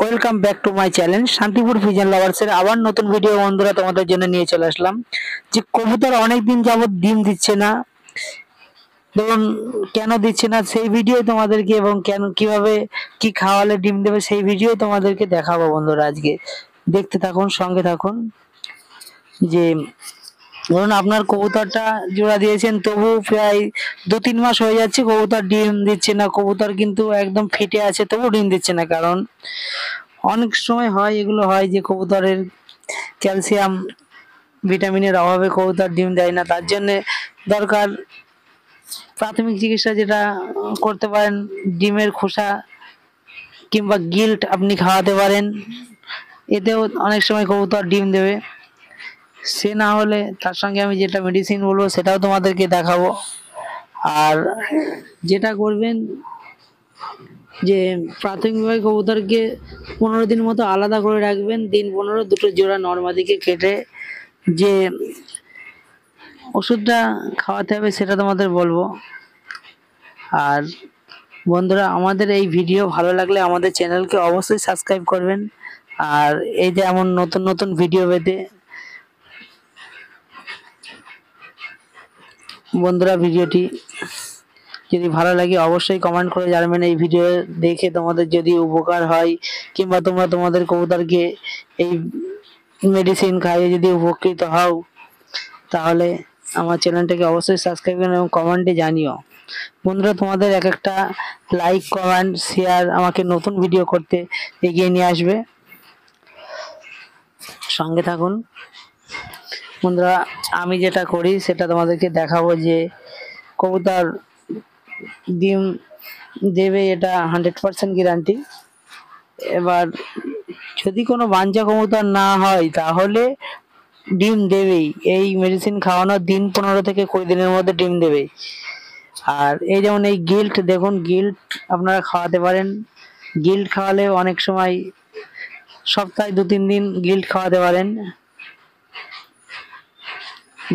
Welcome back to my channel Shantipur vision লাভার্সের আবার নতুন ভিডিও বন্ধুরা তোমাদের জন্য নিয়ে চলে আসলাম। যে কবুতর অনেক দিন যাবত ডিম দিচ্ছে না, ধরুন কেন দিচ্ছে না সেই ভিডিও তোমাদেরকে, এবং কেন কিভাবে কি খাওয়ালে ডিম দেবে সেই ভিডিও তোমাদেরকে দেখাবো বন্ধুরা। আজকে দেখতে থাকুন, সঙ্গে থাকুন। যে ধরুন আপনার কবুতরটা জোড়া দিয়েছেন, তবু প্রায় 2-3 মাস হয়ে যাচ্ছে কবুতর ডিম দিচ্ছে না, কবুতর কিন্তু একদম ফিটে আছে তবু ডিম দিচ্ছে না। কারণ অনেক সময় হয়, এগুলো হয় যে কবুতরের ক্যালসিয়াম ভিটামিনের অভাবে কবুতর ডিম দেয় না। তার জন্যে দরকার প্রাথমিক চিকিৎসা, যেটা করতে পারেন ডিমের খোসা কিংবা গিল্ট আপনি খাওয়াতে পারেন, এতেও অনেক সময় কবুতর ডিম দেবে। সে না হলে তার সঙ্গে আমি যেটা মেডিসিন বলবো সেটাও তোমাদেরকে দেখাবো। আর যেটা করবেন যে প্রাথমিকভাবে কবুতরকে 15 দিন মতো আলাদা করে রাখবেন। দিন 15 দুটো জোড়া নরমাদিকে কেটে যে ওষুধটা খাওয়াতে হবে সেটা তোমাদের বলবো। আর বন্ধুরা, আমাদের এই ভিডিও ভালো লাগলে আমাদের চ্যানেলকে অবশ্যই সাবস্ক্রাইব করবেন। আর এই যে এমন নতুন নতুন ভিডিও পেতে বন্ধুরা, ভিডিওটি যদি ভালো লাগে অবশ্যই কমেন্ট করে জানাবেন। এই ভিডিও দেখে তোমাদের যদি উপকার হয়, কিংবা তোমরা তোমাদের কবুতরকে এই মেডিসিন খাইয়ে যদি উপকৃত হও, তাহলে আমার চ্যানেলটাকে অবশ্যই সাবস্ক্রাইব করুন এবং কমেন্টে জানিও বন্ধুরা। তোমাদের এক একটা লাইক, কমেন্ট, শেয়ার আমাকে নতুন ভিডিও করতে এগিয়ে নিয়ে আসবে। সঙ্গে থাকুন বন্ধুরা। আমি যেটা করি সেটা তোমাদেরকে দেখাবো। যে কবুতর ডিম দেবে এটা 100% গ্যারান্টি। এবার যদি কোনো বাঞ্চা কবুতর না হয় তাহলে ডিম দেবেই। এই মেডিসিন খাওয়ানোর দিন 15 থেকে 20 দিনের মধ্যে ডিম দেবে। আর এই যেমন এই গিল্ট দেখুন, গিল্ট আপনারা খাওয়াতে পারেন। গিল্ট খাওয়ালে অনেক সময় সপ্তাহে 2-3 দিন গিল্ট খাওয়াতে পারেন,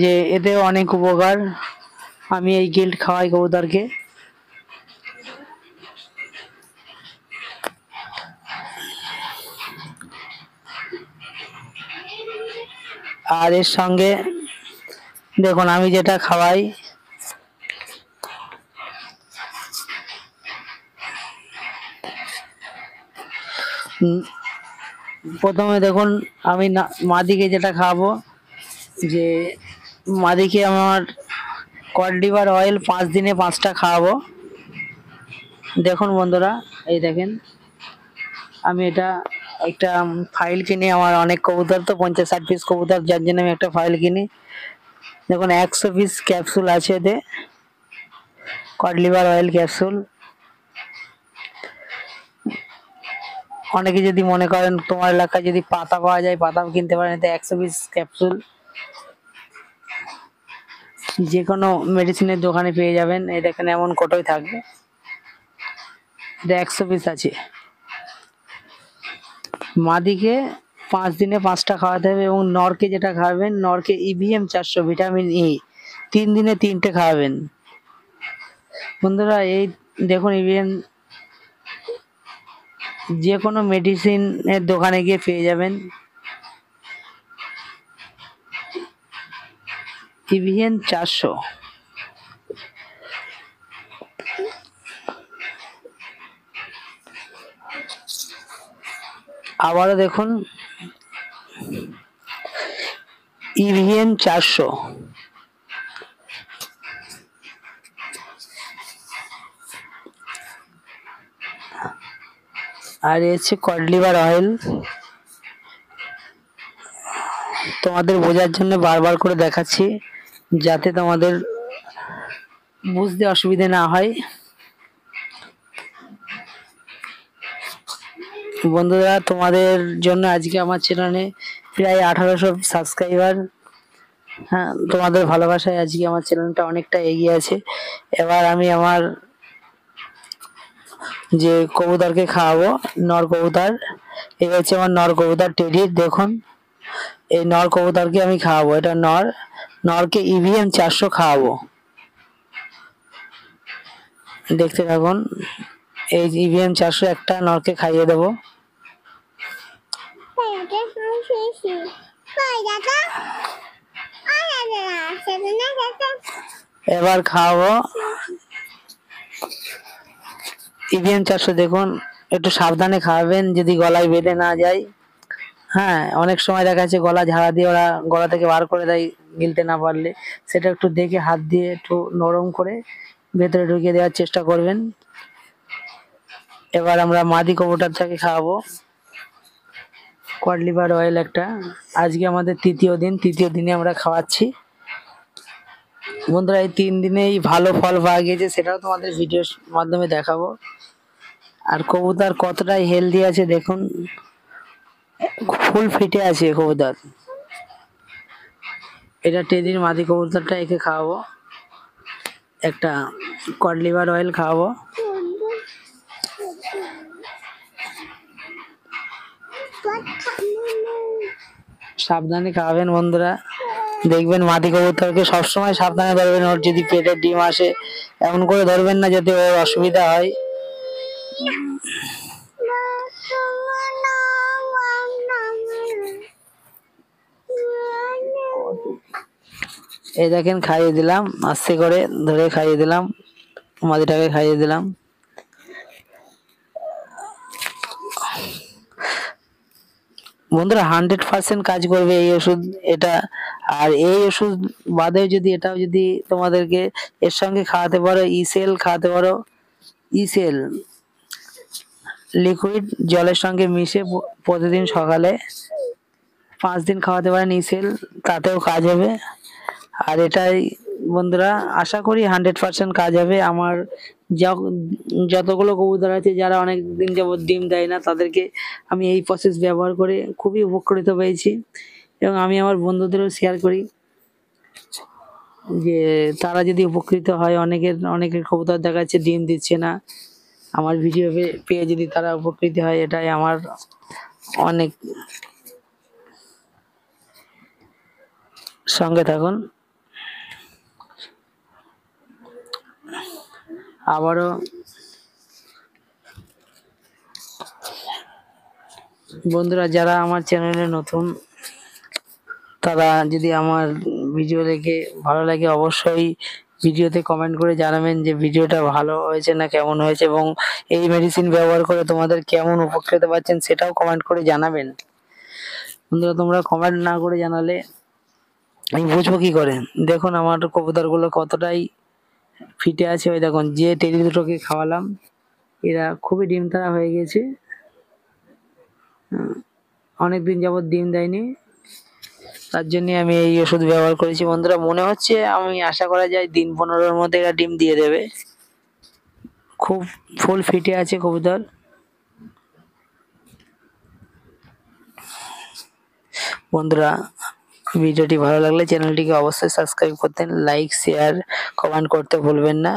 যে এতে অনেক উপকার। আমি এই গিল্ট খাওয়াই কবুতরকে। আর এর সঙ্গে দেখুন আমি যেটা খাওয়াই, প্রথমে দেখুন আমি মাদিকে যেটা খাওয়াবো, যে মাদিকে আমার কড লিভার অয়েল 5 দিনে 5টা খাওয়াবো। দেখুন বন্ধুরা, এই দেখেন আমি এটা একটা ফাইল কিনে, আমার অনেক কবুতর তো 50-60 পিস কবুতর, যার জন্য আমি একটা ফাইল কিনি। দেখুন 100 পিস ক্যাপসুল আছে, এতে কড লিভার অয়েল ক্যাপসুল। অনেকে যদি মনে করেন তোমার এলাকায় যদি পাতা পাওয়া যায়, পাতাও কিনতে পারেন। এতে 100 পিস ক্যাপসুল যে কোনো মেডিসিনের দোকানে পেয়ে যাবেন। এটা এখানে এমন কটোই থাকবে, এটা 100 পিস আছে। মাদিকে 5 দিনে 5টা খাওয়াতে হবে। এবং নরকে যেটা খাওয়াবেন, নরকে E.V.N.C.A.S.H.O ভিটামিন E 3 দিনে 3টে খাওয়াবেন বন্ধুরা। এই দেখুন E.V.N. যে কোনো মেডিসিনের দোকানে গিয়ে পেয়ে যাবেন। E.V.N.C.A.S.H.O আবারও দেখুন E.V.N.C.A.S.H.O। আর হচ্ছে কড লিভার অয়েল। তোমাদের বোঝার জন্য বারবার করে দেখাচ্ছি যাতে তোমাদের বুঝতে অসুবিধা না হয় বন্ধুরা। তোমাদের জন্য আজকে আমার চ্যানেলে প্রায় 1800 সাবস্ক্রাইবার। হ্যাঁ, তোমাদের ভালোবাসায় আজকে আমার চ্যানেলটা অনেকটা এগিয়ে আছে। এবার আমি আমার যে কবুতরকে খাওয়াবো, নর কবুতর, এই হচ্ছে আমার নর কবুতর টেডি। দেখুন এই নর কবুতরকে আমি খাওয়াবো, এটা নর। নরকে E.V.N.C.A.S.H.O খাওয়াবো, দেখতে থাকুন। এই E.V.N.C.A.S.H.O একটা নরকে খাইয়ে দেবো। এবার খাওয়াবো E.V.N.C.A.S.H.O দেখুন, একটু সাবধানে খাওয়াবেন যদি গলায় বেঁধে না যায়। হ্যাঁ, অনেক সময় দেখা যাচ্ছে গলা ঝাড়া দিয়ে ওরা গলা থেকে বার করে দেয় গিলতে না পারলে, সেটা একটু দেখে হাত দিয়ে একটু নরম করে ভেতরে ঢুকিয়ে দেওয়ার চেষ্টা করবেন। এবার আমরা মাদি কবুতরটাকে খাওয়াবো কোয়াড লিভার অয়েল একটা। আজকে আমাদের তৃতীয় দিনে আমরা খাওয়াচ্ছি। বন্ধুরা, এই 3 দিনেই ভালো ফল পাওয়া গিয়েছে, সেটাও তোমাদের ভিডিওর মাধ্যমে দেখাবো। আর কবুতর কতটাই হেলদি আছে দেখুন, ফুল ফিটে আছে কবুতর। এটা টেডির মাদি কবুতরটা, একে খাওয়াবো একটা কোয়াড লিভার অয়েল খাওয়াবো। সাবধানে খাওয়াবেন বন্ধুরা, দেখবেন মাদি কবুতরকে সবসময় সাবধানে ধরবেন। ওর যদি পেটে ডিম আসে এমন করে ধরবেন না যাতে ওর অসুবিধা হয়। এই দেখেন খাইয়ে দিলাম, আস্তে করে ধরে খাইয়ে দিলাম, মাদিটাকে খাইয়ে দিলাম। বন্ধুরা 100% কাজ করবে এই ওষুধ এটা। আর এই ওষুধ বাদেও যদি এটাও যদি তোমাদেরকে এর সঙ্গে খাওয়াতে পারো, E.V.N.C.A.S.H.O খাওয়াতে পারো। E.V.N.C.A.S.H.O লিকুইড জলের সঙ্গে মিশে প্রতিদিন সকালে 5 দিন খাওয়াতে পারেন E.V.N.C.A.S.H.O, তাতেও কাজ হবে। আর এটাই বন্ধুরা, আশা করি 100% কাজ হবে। আমার যতগুলো কবুতর আছে যারা অনেক দিন যাবত ডিম দেয় না, তাদেরকে আমি এই প্রসেস ব্যবহার করে খুবই উপকৃত পেয়েছি, এবং আমি আমার বন্ধুদেরও শেয়ার করি যে তারা যদি উপকৃত হয়। অনেকের কবুতর দেখা যাচ্ছে ডিম দিচ্ছে না, আমার ভিডিও পেয়ে যদি তারা উপকৃত হয় এটাই আমার অনেক। সঙ্গে থাকুন, আবারও বন্ধুরা যারা আমার চ্যানেলে নতুন তারা যদি আমার ভিডিও দেখে ভালো লাগে অবশ্যই ভিডিওতে কমেন্ট করে জানাবেন যে ভিডিওটা ভালো হয়েছে না কেমন হয়েছে, এবং এই মেডিসিন ব্যবহার করে তোমাদের কেমন উপকৃত পাচ্ছেন সেটাও কমেন্ট করে জানাবেন। বন্ধুরা তোমরা কমেন্ট না করে জানালে আমি বুঝবো কি করে। দেখুন আমার কবুতরগুলো কতটাই ফিটে আছে। ওই দেখুন, যে টেডি দুটোকে খাওয়ালাম এরা খুবই ডিম তারা হয়ে গেছে, অনেকদিন যাবত ডিম দেয়নি, তার জন্য আমি এই ওষুধ ব্যবহার করেছি। বন্ধুরা মনে হচ্ছে আমি আশা করা যায় 15 দিনের মধ্যে এরা ডিম দিয়ে দেবে। খুব ফুল ফিটে আছে কবুতর। বন্ধুরা ভিডিওটি ভালো লাগলে চ্যানেলটিকে অবশ্যই সাবস্ক্রাইব করতেন, লাইক শেয়ার কমেন্ট করতে ভুলবেন না।